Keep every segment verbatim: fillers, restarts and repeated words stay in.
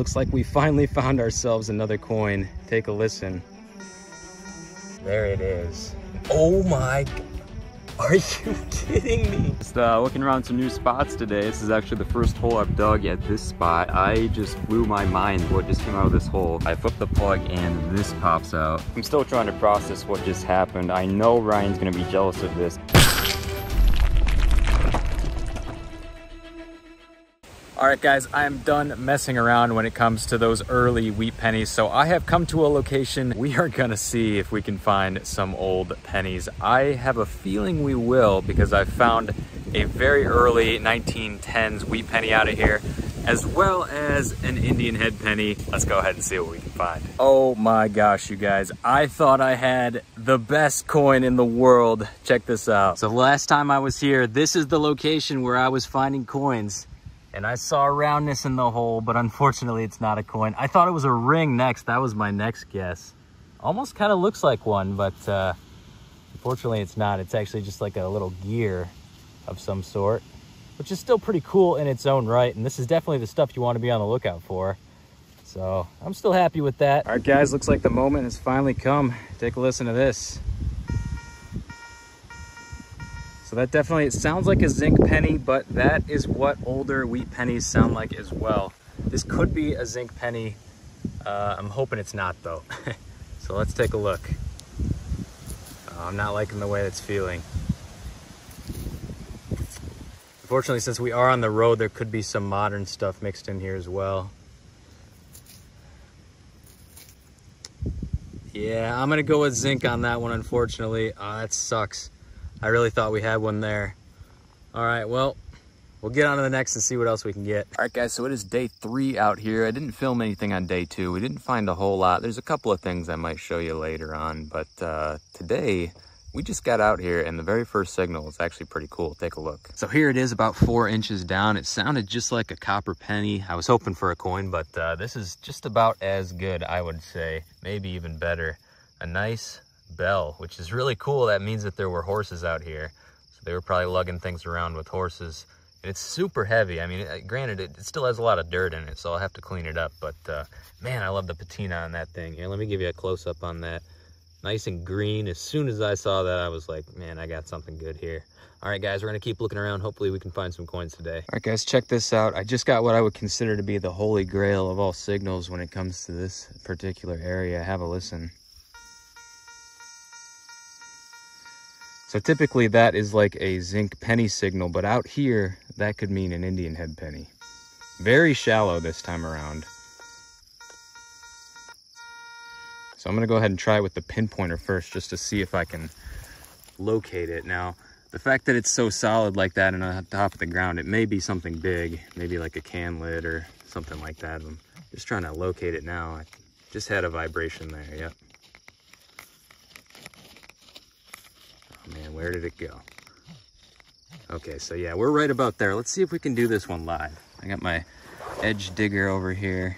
Looks like we finally found ourselves another coin. Take a listen. There it is. Oh my God. Are you kidding me? Just uh, looking around some new spots today. This is actually the first hole I've dug at this spot. I just blew my mind what just came out of this hole. I flipped the plug and this pops out. I'm still trying to process what just happened. I know Ryan's gonna be jealous of this. All right guys, I'm done messing around when it comes to those early wheat pennies. So I have come to a location. We are gonna see if we can find some old pennies. I have a feeling we will because I found a very early nineteen tens wheat penny out of here, as well as an Indian head penny. Let's go ahead and see what we can find. Oh my gosh, you guys. I thought I had the best coin in the world. Check this out. So last time I was here, this is the location where I was finding coins. And I saw roundness in the hole, but unfortunately it's not a coin. I thought it was a ring next. That was my next guess. Almost kind of looks like one, but uh, unfortunately it's not. It's actually just like a little gear of some sort, which is still pretty cool in its own right. And this is definitely the stuff you want to be on the lookout for. So I'm still happy with that. All right, guys, looks like the moment has finally come. Take a listen to this. So that definitely, it sounds like a zinc penny, but that is what older wheat pennies sound like as well. This could be a zinc penny. Uh, I'm hoping it's not though. So let's take a look. Uh, I'm not liking the way it's feeling. Unfortunately, since we are on the road, there could be some modern stuff mixed in here as well. Yeah, I'm gonna go with zinc on that one, unfortunately. Uh, that sucks. I really thought we had one there. All right, well, we'll get on to the next and see what else we can get. All right, guys, so it is day three out here. I didn't film anything on day two. We didn't find a whole lot. There's a couple of things I might show you later on, but uh, today, we just got out here and the very first signal is actually pretty cool. Take a look. So here it is about four inches down. It sounded just like a copper penny. I was hoping for a coin, but uh, this is just about as good, I would say, maybe even better. A nice bell, which is really cool. That means that there were horses out here, so they were probably lugging things around with horses. And it's super heavy. I mean, granted, it still has a lot of dirt in it, so I'll have to clean it up, but uh man, I love the patina on that thing. Here, let me give you a close-up on that. Nice and green. As soon as I saw that, I was like, man, I got something good here. All right, guys, we're gonna keep looking around. Hopefully we can find some coins today. All right, guys, check this out. I just got what I would consider to be the holy grail of all signals when it comes to this particular area. Have a listen. So typically that is like a zinc penny signal, but out here, that could mean an Indian head penny. Very shallow this time around. So I'm gonna go ahead and try it with the pinpointer first just to see if I can locate it. Now, the fact that it's so solid like that and on top of the ground, it may be something big, maybe like a can lid or something like that. I'm just trying to locate it now. I just had a vibration there, yep. Man, where did it go? Okay, so yeah, we're right about there. Let's see if we can do this one live. I got my edge digger over here.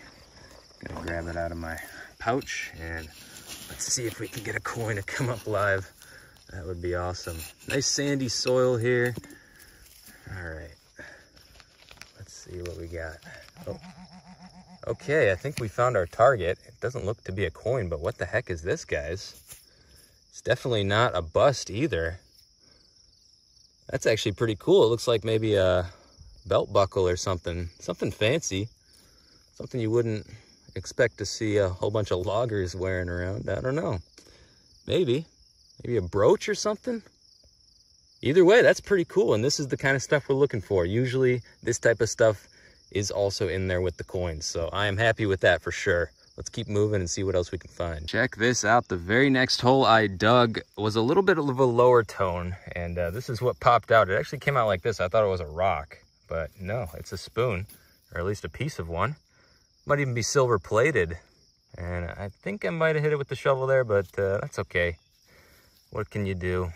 Gonna grab it out of my pouch and let's see if we can get a coin to come up live. That would be awesome. Nice sandy soil here. All right, let's see what we got. Oh. Okay, I think we found our target. It doesn't look to be a coin, but what the heck is this, guys? It's definitely not a bust either. That's actually pretty cool. It looks like maybe a belt buckle or something. Something fancy. Something you wouldn't expect to see a whole bunch of loggers wearing around. I don't know. Maybe. Maybe a brooch or something. Either way, that's pretty cool. And this is the kind of stuff we're looking for. Usually this type of stuff is also in there with the coins. So I am happy with that for sure. Let's keep moving and see what else we can find. Check this out. The very next hole I dug was a little bit of a lower tone, and uh, this is what popped out. It actually came out like this. I thought it was a rock, but no, it's a spoon, or at least a piece of one. Might even be silver plated, and I think I might have hit it with the shovel there, but uh, that's okay. What can you do?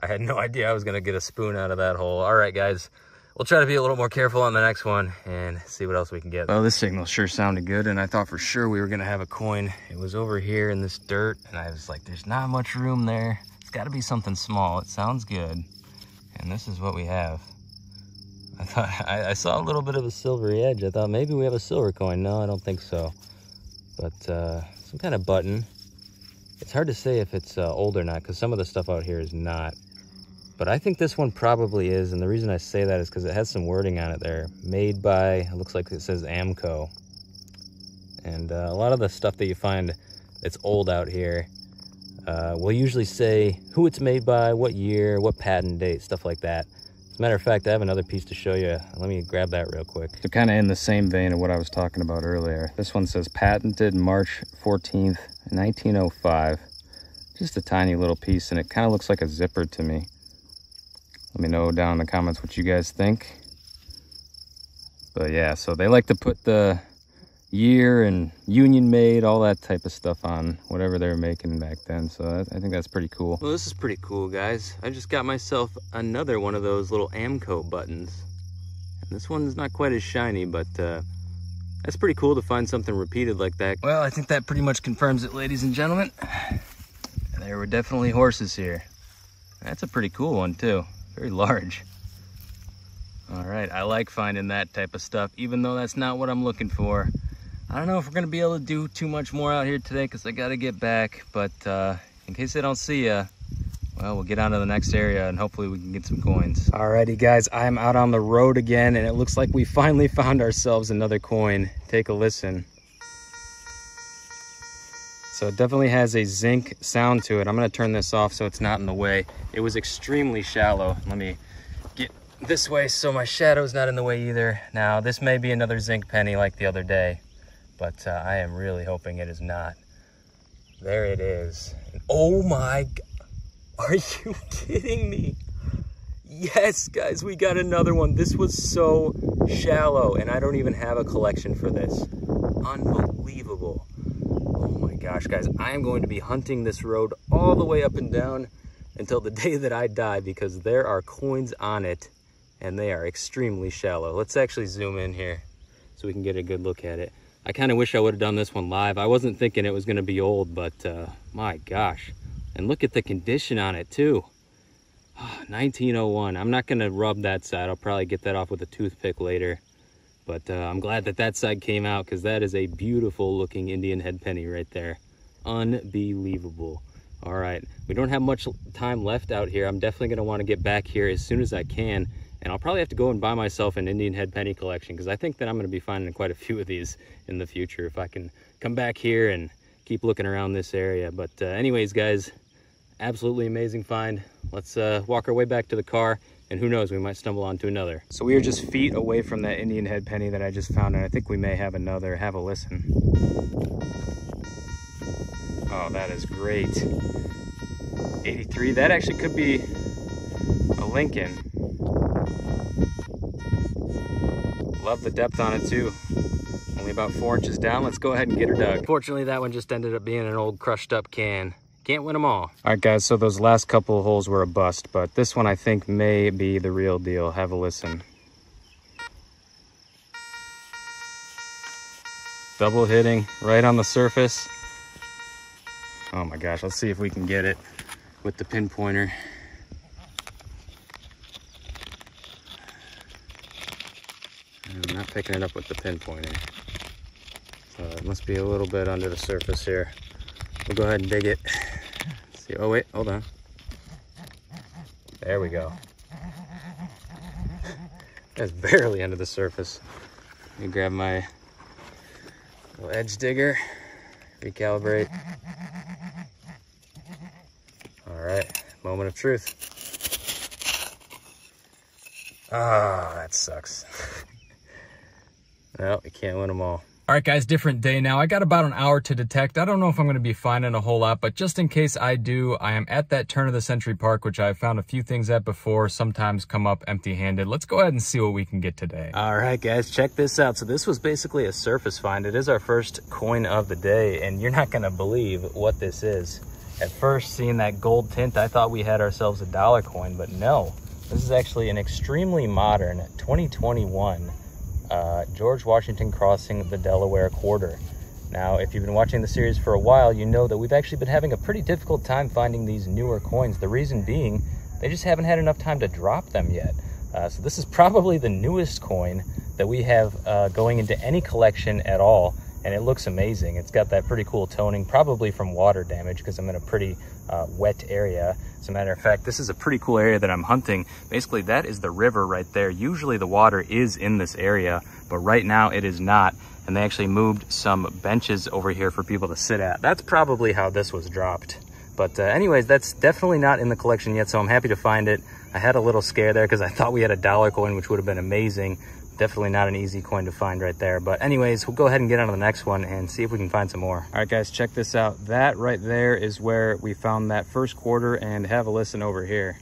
I had no idea I was going to get a spoon out of that hole. All right, guys. We'll try to be a little more careful on the next one and see what else we can get. Well, this signal sure sounded good, and I thought for sure we were gonna have a coin. It was over here in this dirt, and I was like, there's not much room there. It's gotta be something small. It sounds good. And this is what we have. I thought I, I saw a little bit of a silvery edge. I thought maybe we have a silver coin. No, I don't think so. But uh, some kind of button. It's hard to say if it's uh, old or not, because some of the stuff out here is not. But I think this one probably is, and the reason I say that is because it has some wording on it there. Made by, it looks like it says Amco. And uh, a lot of the stuff that you find that's old out here uh, will usually say who it's made by, what year, what patent date, stuff like that. As a matter of fact, I have another piece to show you. Let me grab that real quick. So kind of in the same vein of what I was talking about earlier, this one says patented March fourteenth, nineteen oh five. Just a tiny little piece, and it kind of looks like a zipper to me. Let me know down in the comments what you guys think. But yeah, so they like to put the year and union made, all that type of stuff on whatever they were making back then. So that, I think that's pretty cool. Well, this is pretty cool, guys. I just got myself another one of those little Amco buttons. And this one's not quite as shiny, but uh, that's pretty cool to find something repeated like that. Well, I think that pretty much confirms it, ladies and gentlemen. There were definitely horses here. That's a pretty cool one too. Very large. All right, I like finding that type of stuff, even though that's not what I'm looking for. I don't know if we're gonna be able to do too much more out here today because I gotta get back, but uh, in case I don't see ya, well, we'll get on to the next area and hopefully we can get some coins. Alrighty guys, I'm out on the road again and it looks like we finally found ourselves another coin. Take a listen. So it definitely has a zinc sound to it. I'm gonna turn this off so it's not in the way. It was extremely shallow. Let me get this way so my shadow's not in the way either. Now, this may be another zinc penny like the other day, but uh, I am really hoping it is not. There it is. Oh my God, are you kidding me? Yes, guys, we got another one. This was so shallow, and I don't even have a collection for this. Unbelievable. Oh my gosh, guys, I am going to be hunting this road all the way up and down until the day that I die because there are coins on it, and they are extremely shallow. Let's actually zoom in here so we can get a good look at it. I kind of wish I would have done this one live. I wasn't thinking it was going to be old, but uh, my gosh. And look at the condition on it too. Oh, nineteen oh one. I'm not going to rub that side. I'll probably get that off with a toothpick later. But uh, I'm glad that that side came out because that is a beautiful looking Indian head penny right there. Unbelievable. All right. We don't have much time left out here. I'm definitely going to want to get back here as soon as I can. And I'll probably have to go and buy myself an Indian head penny collection because I think that I'm going to be finding quite a few of these in the future if I can come back here and keep looking around this area. But uh, anyways, guys, absolutely amazing find. Let's uh, walk our way back to the car, and who knows, we might stumble onto another. So we are just feet away from that Indian head penny that I just found, and I think we may have another. Have a listen. Oh, that is great. eighty-three, that actually could be a Lincoln. Love the depth on it too. Only about four inches down. Let's go ahead and get her dug. Fortunately, that one just ended up being an old crushed up can. Can't win them all. All right, guys, so those last couple of holes were a bust, but this one I think may be the real deal. Have a listen. Double hitting right on the surface. Oh my gosh, let's see if we can get it with the pinpointer. I'm not picking it up with the pinpointer. So it must be a little bit under the surface here. We'll go ahead and dig it. Let's see, oh wait, hold on. There we go. That's barely under the surface. Let me grab my little edge digger, recalibrate. All right, moment of truth. Ah, that sucks. No, we can't win them all. All right, guys, different day now. I got about an hour to detect. I don't know if I'm going to be finding a whole lot, but just in case I do, I am at that turn of the century park, which I've found a few things at before, sometimes come up empty-handed. Let's go ahead and see what we can get today. All right, guys, check this out. So this was basically a surface find. It is our first coin of the day, and you're not going to believe what this is. At first, seeing that gold tint, I thought we had ourselves a dollar coin, but no. This is actually an extremely modern twenty twenty-one Uh, George Washington crossing the Delaware Quarter. Now, if you've been watching the series for a while, you know that we've actually been having a pretty difficult time finding these newer coins. The reason being, they just haven't had enough time to drop them yet. Uh, so this is probably the newest coin that we have uh, going into any collection at all, and it looks amazing. It's got that pretty cool toning, probably from water damage because I'm in a pretty uh, wet area. As a matter of fact, this is a pretty cool area that I'm hunting. Basically, that is the river right there. Usually the water is in this area, but right now it is not. And they actually moved some benches over here for people to sit at. That's probably how this was dropped. But uh, anyways, that's definitely not in the collection yet, so I'm happy to find it. I had a little scare there because I thought we had a dollar coin, which would have been amazing. Definitely not an easy coin to find right there. But anyways, we'll go ahead and get on to the next one and see if we can find some more. All right, guys, check this out. That right there is where we found that first quarter, and have a listen over here.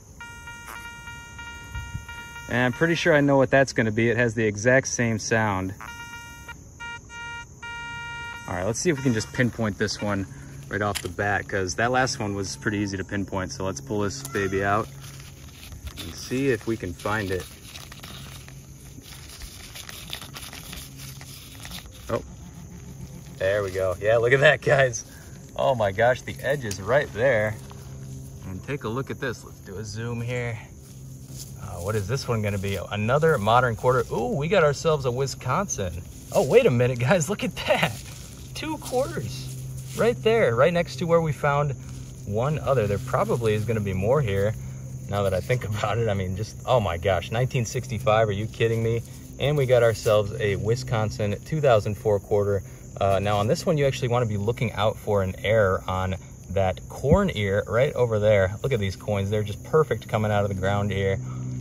And I'm pretty sure I know what that's gonna be. It has the exact same sound. All right, let's see if we can just pinpoint this one right off the bat, because that last one was pretty easy to pinpoint. So let's pull this baby out and see if we can find it. Oh, there we go. Yeah, look at that, guys. Oh my gosh, the edge is right there. And take a look at this. Let's do a zoom here. Uh, what is this one gonna be? Another modern quarter. Ooh, we got ourselves a Wisconsin. Oh, wait a minute, guys, look at that. Two quarters. Right there, right next to where we found one other. There probably is gonna be more here, now that I think about it. I mean, just, oh my gosh, nineteen sixty-five, are you kidding me? And we got ourselves a Wisconsin two thousand four quarter. Uh, now on this one, you actually wanna be looking out for an error on that corn ear right over there. Look at these coins, they're just perfect coming out of the ground here.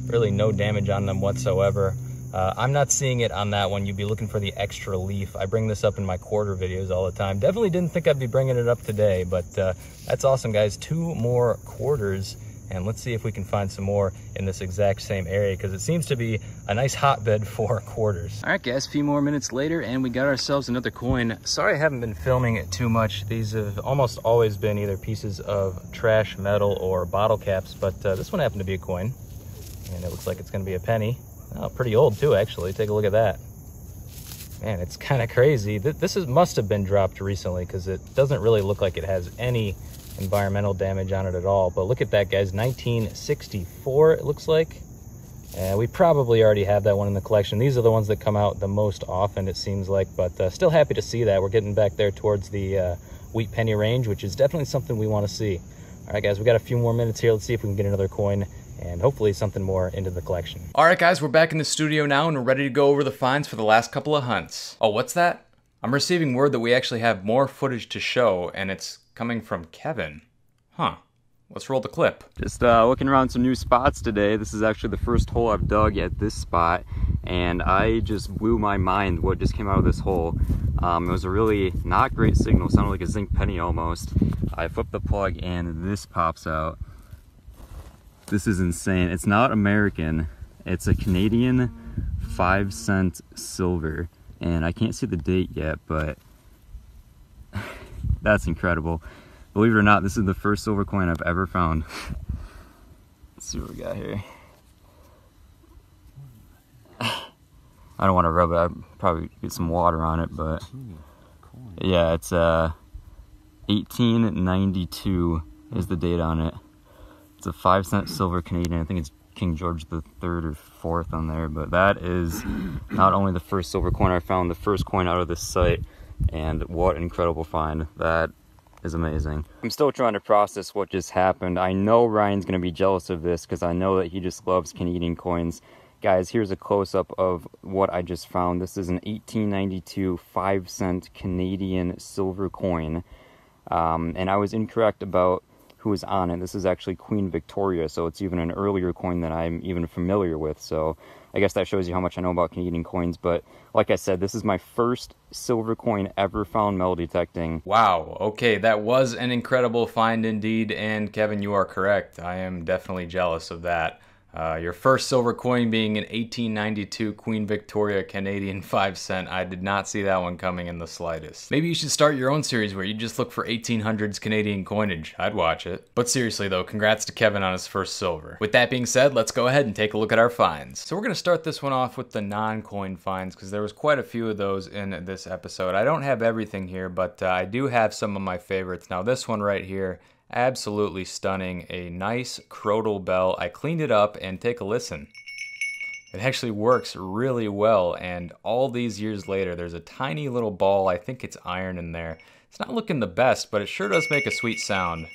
Really no damage on them whatsoever. Uh, I'm not seeing it on that one. You'd be looking for the extra leaf. I bring this up in my quarter videos all the time. Definitely didn't think I'd be bringing it up today, but uh, that's awesome, guys. Two more quarters, and let's see if we can find some more in this exact same area, because it seems to be a nice hotbed for quarters. All right, guys, a few more minutes later, and we got ourselves another coin. Sorry I haven't been filming it too much. These have almost always been either pieces of trash, metal, or bottle caps, but uh, this one happened to be a coin, and it looks like it's gonna be a penny. Oh, pretty old too, actually. Take a look at that. Man, it's kind of crazy. This is, must have been dropped recently, because it doesn't really look like it has any environmental damage on it at all. But look at that, guys. nineteen sixty-four, it looks like. And we probably already have that one in the collection. These are the ones that come out the most often, it seems like. But uh, still happy to see that. We're getting back there towards the uh, wheat penny range, which is definitely something we want to see. All right, guys, we got a few more minutes here. Let's see if we can get another coin, and hopefully something more into the collection. All right, guys, we're back in the studio now, and we're ready to go over the finds for the last couple of hunts. Oh, what's that? I'm receiving word that we actually have more footage to show, and it's coming from Kevin. Huh. Let's roll the clip. Just uh, looking around some new spots today. This is actually the first hole I've dug at this spot, and I just blew my mind what just came out of this hole. Um, it was a really not great signal. Sounded like a zinc penny almost. I flipped the plug, and this pops out. This is insane. It's not American. It's a Canadian five cent silver. And I can't see the date yet, but that's incredible. Believe it or not, this is the first silver coin I've ever found. Let's see what we got here. I don't want to rub it. I'd probably get some water on it, but yeah, it's uh, eighteen ninety-two is the date on it. It's a five cent silver Canadian. I think it's King George the third or fourth on there, but that is not only the first silver coin I found, the first coin out of this site, and what an incredible find. That is amazing. I'm still trying to process what just happened. I know Ryan's gonna be jealous of this, because I know that he just loves Canadian coins. Guys, here's a close-up of what I just found. This is an eighteen ninety-two five cent Canadian silver coin, um, and I was incorrect about who is on it. This is actually Queen Victoria, so it's even an earlier coin than I'm even familiar with. So I guess that shows you how much I know about Canadian coins. But like I said, this is my first silver coin ever found metal detecting. Wow, okay, that was an incredible find indeed. And Kevin, you are correct. I am definitely jealous of that. Uh, your first silver coin being an eighteen ninety-two Queen Victoria Canadian five cent. I did not see that one coming in the slightest. Maybe you should start your own series where you just look for eighteen hundreds Canadian coinage. I'd watch it. But seriously though, congrats to Kevin on his first silver. With that being said, let's go ahead and take a look at our finds. So we're gonna start this one off with the non-coin finds, because there was quite a few of those in this episode. I don't have everything here, but uh, I do have some of my favorites. Now this one right here, absolutely stunning, a nice crotal bell. I cleaned it up, and take a listen. It actually works really well, and all these years later, there's a tiny little ball, I think it's iron in there. It's not looking the best, but it sure does make a sweet sound.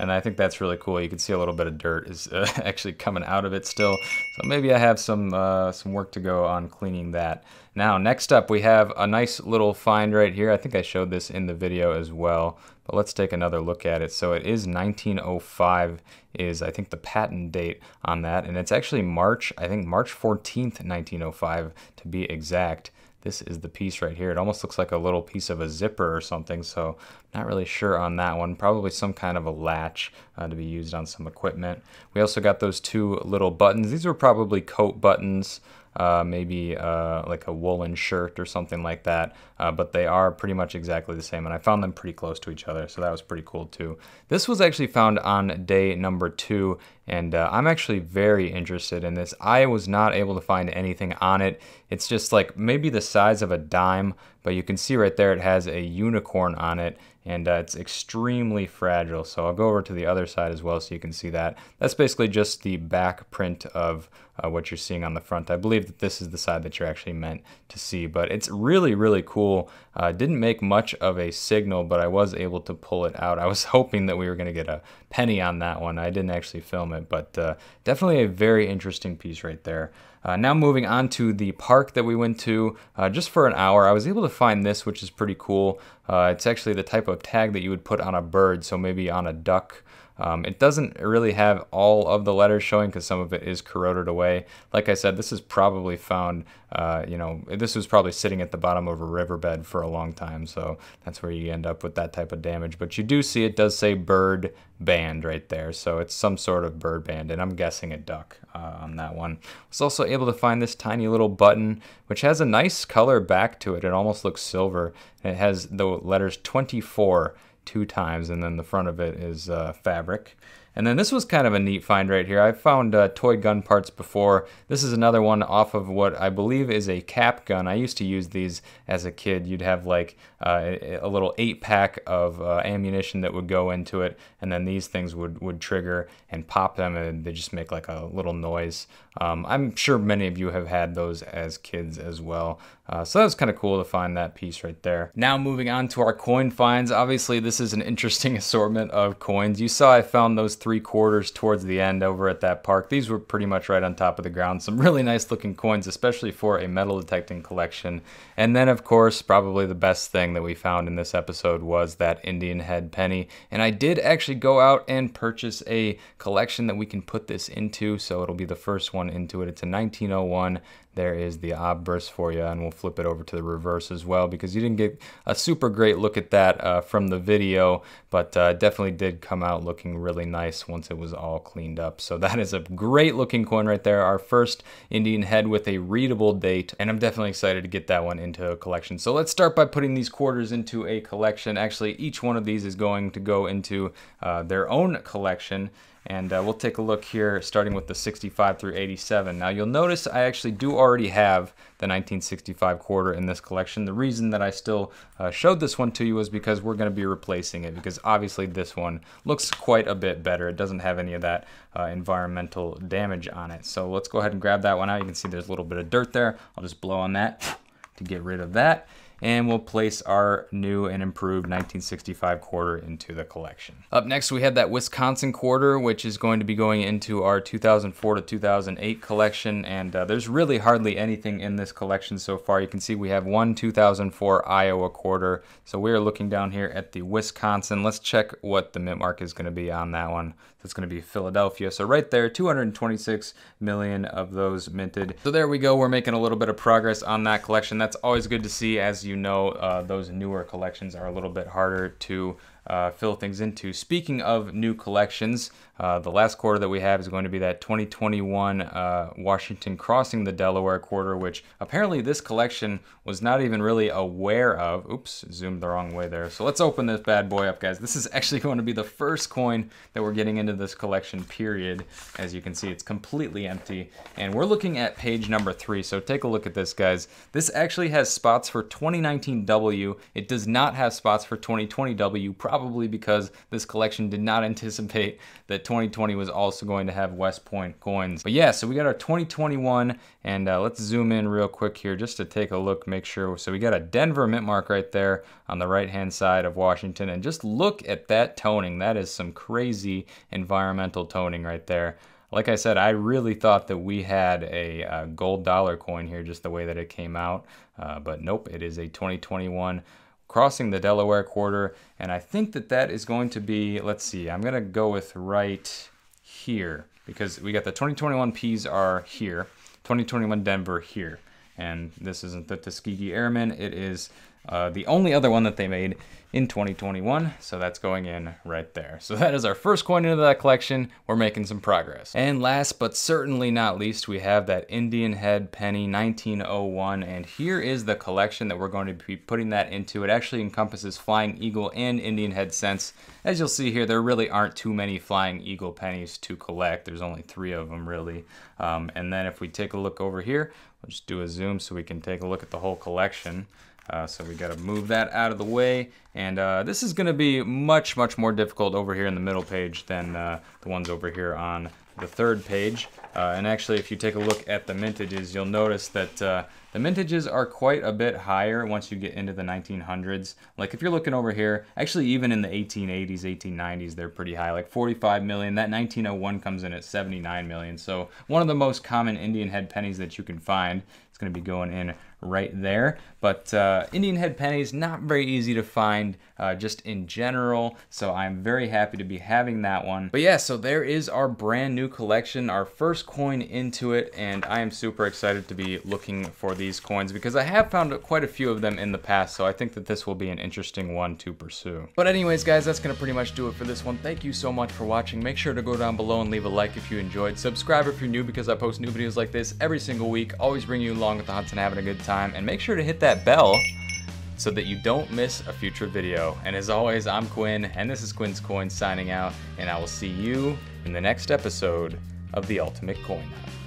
And I think that's really cool. You can see a little bit of dirt is uh, actually coming out of it still. So maybe I have some uh, some work to go on cleaning that. Now, next up, we have a nice little find right here. I think I showed this in the video as well, but let's take another look at it. So it is nineteen oh five is, I think, the patent date on that. And it's actually March, I think March fourteenth, nineteen oh five to be exact. This is the piece right here. It almost looks like a little piece of a zipper or something, so not really sure on that one. Probably some kind of a latch uh, to be used on some equipment. We also got those two little buttons. These were probably coat buttons, uh, maybe uh, like a woolen shirt or something like that, uh, but they are pretty much exactly the same, and I found them pretty close to each other, so that was pretty cool too. This was actually found on day number two, and uh, I'm actually very interested in this. I was not able to find anything on it. It's just like maybe the size of a dime, but you can see right there it has a unicorn on it, and uh, it's extremely fragile. So I'll go over to the other side as well so you can see that. That's basically just the back print of uh, what you're seeing on the front. I believe that this is the side that you're actually meant to see, but it's really, really cool. Uh, didn't make much of a signal, but I was able to pull it out. I was hoping that we were gonna get a penny on that one. I didn't actually film it, but uh, definitely a very interesting piece right there. Uh, now moving on to the park that we went to uh, just for an hour. I was able to find this, which is pretty cool. Uh, it's actually the type of tag that you would put on a bird, so maybe on a duck. Um, it doesn't really have all of the letters showing because some of it is corroded away. Like I said, this is probably found, uh, you know, this was probably sitting at the bottom of a riverbed for a long time, so that's where you end up with that type of damage. But you do see it does say bird band right there, so it's some sort of bird band, and I'm guessing a duck uh, on that one. I was also able to find this tiny little button, which has a nice color back to it. It almost looks silver, and it has the letters twenty-four. Two times, and then the front of it is uh, fabric. And then this was kind of a neat find right here. I found uh, toy gun parts before. This is another one off of what I believe is a cap gun. I used to use these as a kid. You'd have like uh, a little eight pack of uh, ammunition that would go into it, and then these things would, would trigger and pop them, and they just make like a little noise. Um, I'm sure many of you have had those as kids as well. Uh, so that was kind of cool to find that piece right there. Now moving on to our coin finds. Obviously this is an interesting assortment of coins. You saw I found those three quarters towards the end over at that park. These were pretty much right on top of the ground. Some really nice looking coins, especially for a metal detecting collection. And then of course, probably the best thing that we found in this episode was that Indian head penny. And I did actually go out and purchase a collection that we can put this into, so it'll be the first one into it. It's a nineteen oh one. There is the obverse for you, and we'll flip it over to the reverse as well because you didn't get a super great look at that uh, from the video, but uh, definitely did come out looking really nice once it was all cleaned up. So that is a great looking coin right there, our first Indian head with a readable date, and I'm definitely excited to get that one into a collection. So let's start by putting these quarters into a collection. Actually, each one of these is going to go into uh, their own collection. And uh, we'll take a look here, starting with the sixty-five through eighty-seven. Now you'll notice I actually do already have the nineteen sixty-five quarter in this collection. The reason that I still uh, showed this one to you was because we're gonna be replacing it, because obviously this one looks quite a bit better. It doesn't have any of that uh, environmental damage on it. So let's go ahead and grab that one out. You can see there's a little bit of dirt there. I'll just blow on that to get rid of that. And we'll place our new and improved nineteen sixty-five quarter into the collection. Up next, we have that Wisconsin quarter, which is going to be going into our two thousand four to two thousand eight collection. And uh, there's really hardly anything in this collection so far. You can see we have one two thousand four Iowa quarter. So we're looking down here at the Wisconsin. Let's check what the mint mark is gonna be on that one. That's gonna be Philadelphia. So right there, two hundred twenty-six million of those minted. So there we go, we're making a little bit of progress on that collection. That's always good to see. As you You know, uh, those newer collections are a little bit harder to uh, fill things into. Speaking of new collections, uh, the last quarter that we have is going to be that twenty twenty-one uh, Washington Crossing the Delaware quarter, which apparently this collection was not even really aware of. Oops, zoomed the wrong way there. So let's open this bad boy up, guys. This is actually going to be the first coin that we're getting into this collection, period. As you can see, it's completely empty. And we're looking at page number three. So take a look at this, guys. This actually has spots for twenty nineteen W. It does not have spots for twenty twenty W. probably because this collection did not anticipate that twenty twenty was also going to have West Point coins. But yeah, so we got our twenty twenty-one, and uh, let's zoom in real quick here just to take a look, make sure. So we got a Denver mint mark right there on the right-hand side of Washington, and just look at that toning. That is some crazy environmental toning right there. Like I said, I really thought that we had a uh, gold dollar coin here, just the way that it came out, uh, but nope, it is a twenty twenty-one crossing the Delaware Quarter, and I think that that is going to be, let's see, I'm gonna go with right here, because we got the twenty twenty-one P's are here, twenty twenty-one Denver here, and this isn't the Tuskegee Airmen, it is Uh, the only other one that they made in twenty twenty-one, so that's going in right there. So that is our first coin into that collection. We're making some progress. And last but certainly not least, we have that Indian head penny nineteen oh one, and here is the collection that we're going to be putting that into. It actually encompasses Flying Eagle and Indian head cents. As you'll see here, there really aren't too many Flying Eagle pennies to collect. There's only three of them really. Um, and then if we take a look over here, we'll just do a zoom so we can take a look at the whole collection. Uh, so we got to move that out of the way, and uh, this is going to be much, much more difficult over here in the middle page than uh, the ones over here on the third page. Uh, and actually, if you take a look at the mintages, you'll notice that uh, the mintages are quite a bit higher once you get into the nineteen hundreds. Like if you're looking over here, actually even in the eighteen eighties, eighteen nineties, they're pretty high, like forty-five million. That nineteen oh one comes in at seventy-nine million. So one of the most common Indian head pennies that you can find. It's going to be going in right there. But uh, Indian head pennies, not very easy to find uh, just in general. So I'm very happy to be having that one. But yeah, so there is our brand new collection, our first coin into it. And I am super excited to be looking for these coins because I have found quite a few of them in the past, so I think that this will be an interesting one to pursue. But anyways, guys, that's gonna pretty much do it for this one. Thank you so much for watching. Make sure to go down below and leave a like if you enjoyed. Subscribe if you're new because I post new videos like this every single week. Always bring you along with the hunts and having a good time. And make sure to hit that bell so that you don't miss a future video. And as always, I'm Quinn, and this is Quin's Coins signing out, and I will see you in the next episode of The Ultimate Coin Hunt.